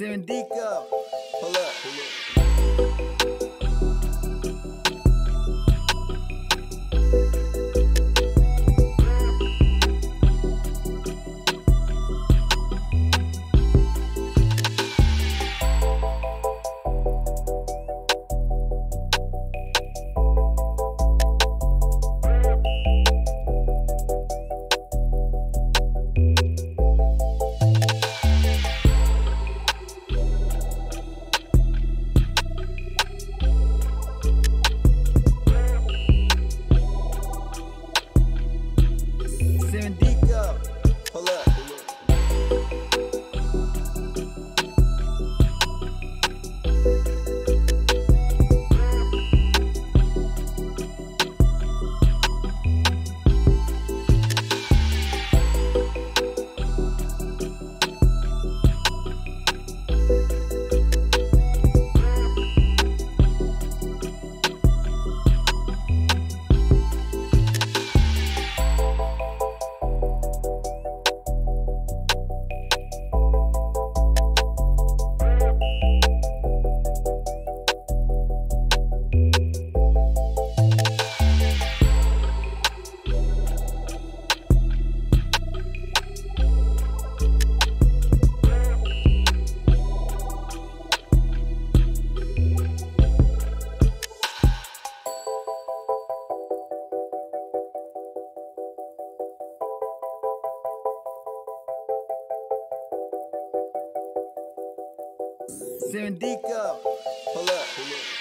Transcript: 7D Cup. Pull up, pull up. Pull up, pull up.